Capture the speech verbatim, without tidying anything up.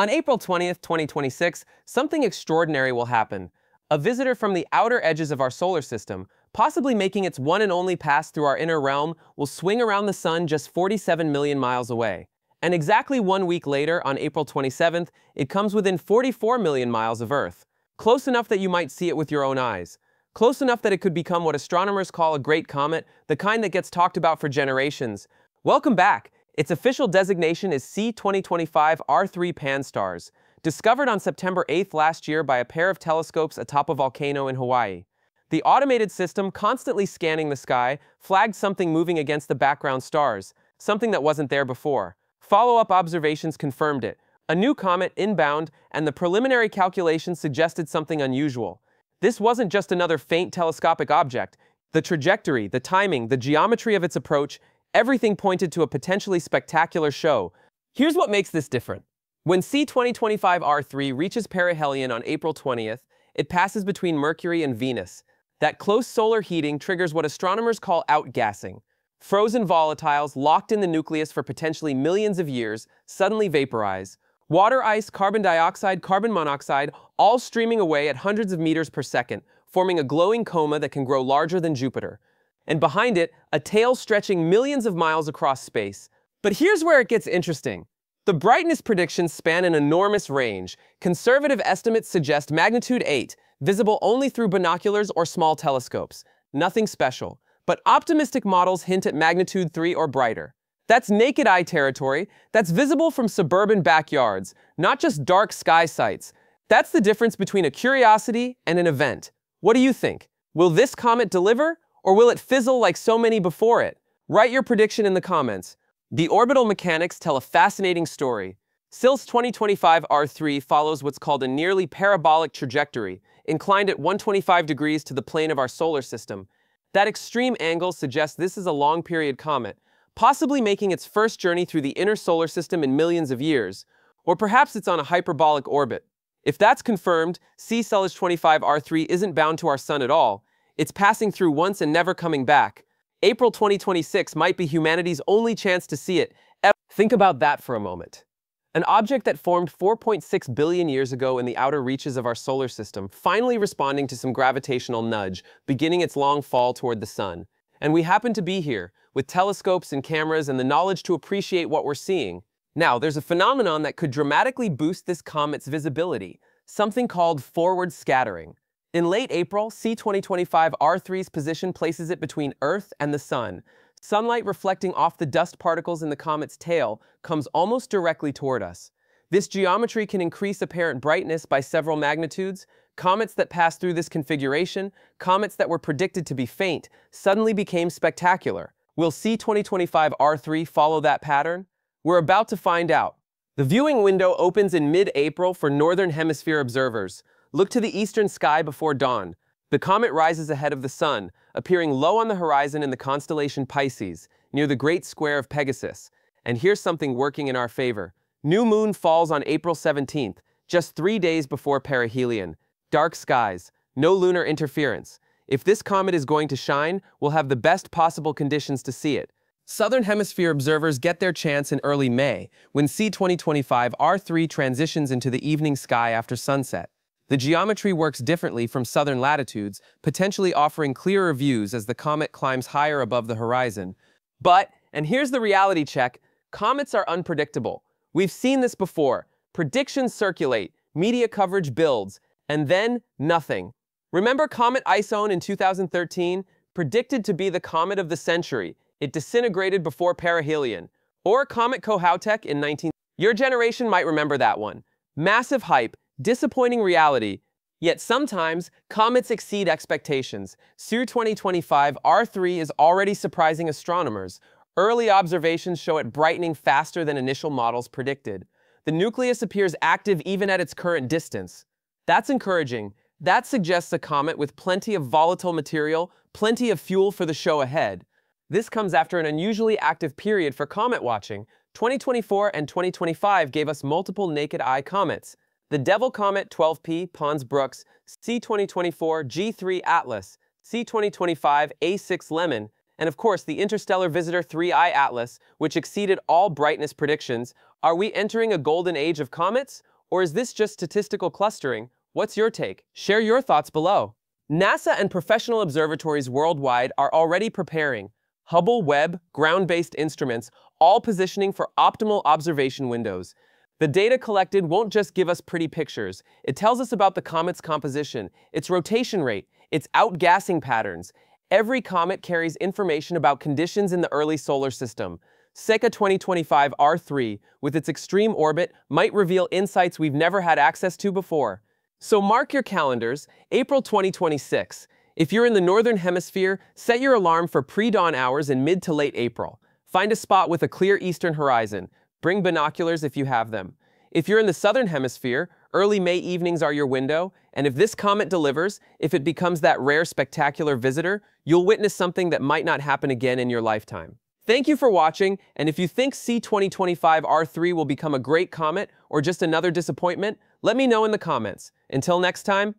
On April twentieth, twenty twenty-six, something extraordinary will happen. A visitor from the outer edges of our solar system, possibly making its one and only pass through our inner realm, will swing around the sun just forty-seven million miles away. And exactly one week later, on April twenty-seventh, it comes within forty-four million miles of Earth. Close enough that you might see it with your own eyes. Close enough that it could become what astronomers call a great comet, the kind that gets talked about for generations. Welcome back! Its official designation is C twenty twenty-five R three PanSTARRS, discovered on September eighth last year by a pair of telescopes atop a volcano in Hawaii. The automated system, constantly scanning the sky, flagged something moving against the background stars, something that wasn't there before. Follow-up observations confirmed it. A new comet inbound, and the preliminary calculations suggested something unusual. This wasn't just another faint telescopic object. The trajectory, the timing, the geometry of its approach, everything pointed to a potentially spectacular show. Here's what makes this different. When C twenty twenty-five R three reaches perihelion on April twentieth, it passes between Mercury and Venus. That close solar heating triggers what astronomers call outgassing. Frozen volatiles locked in the nucleus for potentially millions of years suddenly vaporize. Water ice, carbon dioxide, carbon monoxide, all streaming away at hundreds of meters per second, forming a glowing coma that can grow larger than Jupiter. And behind it, a tail stretching millions of miles across space. But here's where it gets interesting. The brightness predictions span an enormous range. Conservative estimates suggest magnitude eight, visible only through binoculars or small telescopes. Nothing special. But optimistic models hint at magnitude three or brighter. That's naked eye territory. That's visible from suburban backyards, not just dark sky sites. That's the difference between a curiosity and an event. What do you think? Will this comet deliver, or will it fizzle like so many before it? Write your prediction in the comments. The orbital mechanics tell a fascinating story. C twenty twenty-five R three follows what's called a nearly parabolic trajectory, inclined at one hundred twenty-five degrees to the plane of our solar system. That extreme angle suggests this is a long-period comet, possibly making its first journey through the inner solar system in millions of years, or perhaps it's on a hyperbolic orbit. If that's confirmed, C twenty twenty-five R three isn't bound to our sun at all. It's passing through once and never coming back. April twenty twenty-six might be humanity's only chance to see it. Think about that for a moment. An object that formed four point six billion years ago in the outer reaches of our solar system, finally responding to some gravitational nudge, beginning its long fall toward the sun. And we happen to be here, with telescopes and cameras and the knowledge to appreciate what we're seeing. Now, there's a phenomenon that could dramatically boost this comet's visibility, something called forward scattering. In late April, C twenty twenty-five R three's position places it between Earth and the sun. Sunlight reflecting off the dust particles in the comet's tail comes almost directly toward us. This geometry can increase apparent brightness by several magnitudes. Comets that passed through this configuration, comets that were predicted to be faint, suddenly became spectacular. Will C twenty twenty-five R three follow that pattern? We're about to find out. The viewing window opens in mid-April for Northern Hemisphere observers. Look to the eastern sky before dawn. The comet rises ahead of the sun, appearing low on the horizon in the constellation Pisces, near the great square of Pegasus. And here's something working in our favor. New moon falls on April seventeenth, just three days before perihelion. Dark skies, no lunar interference. If this comet is going to shine, we'll have the best possible conditions to see it. Southern Hemisphere observers get their chance in early May, when C twenty twenty-five R three transitions into the evening sky after sunset. The geometry works differently from southern latitudes, potentially offering clearer views as the comet climbs higher above the horizon. But, and here's the reality check, comets are unpredictable. We've seen this before. Predictions circulate, media coverage builds, and then nothing. Remember comet ISON in two thousand thirteen? Predicted to be the comet of the century. It disintegrated before perihelion. Or comet Kohoutek in nineteen... Your generation might remember that one. Massive hype, disappointing reality. Yet sometimes, comets exceed expectations. C twenty twenty-five R three is already surprising astronomers. Early observations show it brightening faster than initial models predicted. The nucleus appears active even at its current distance. That's encouraging. That suggests a comet with plenty of volatile material, plenty of fuel for the show ahead. This comes after an unusually active period for comet watching. twenty twenty-four and twenty twenty-five gave us multiple naked eye comets. The Devil Comet twelve P Pons-Brooks, C twenty twenty-four G three Atlas, C twenty twenty-five A six Lemon, and of course the interstellar visitor three I Atlas, which exceeded all brightness predictions. Are we entering a golden age of comets? Or is this just statistical clustering? What's your take? Share your thoughts below. NASA and professional observatories worldwide are already preparing. Hubble, Webb, ground-based instruments, all positioning for optimal observation windows. The data collected won't just give us pretty pictures. It tells us about the comet's composition, its rotation rate, its outgassing patterns. Every comet carries information about conditions in the early solar system. C twenty twenty-five R three, with its extreme orbit, might reveal insights we've never had access to before. So mark your calendars, April twenty twenty-six. If you're in the Northern Hemisphere, set your alarm for pre-dawn hours in mid to late April. Find a spot with a clear eastern horizon. Bring binoculars if you have them. If you're in the Southern Hemisphere, early May evenings are your window, and if this comet delivers, if it becomes that rare spectacular visitor, you'll witness something that might not happen again in your lifetime. Thank you for watching, and if you think C twenty twenty-five R three will become a great comet or just another disappointment, let me know in the comments. Until next time,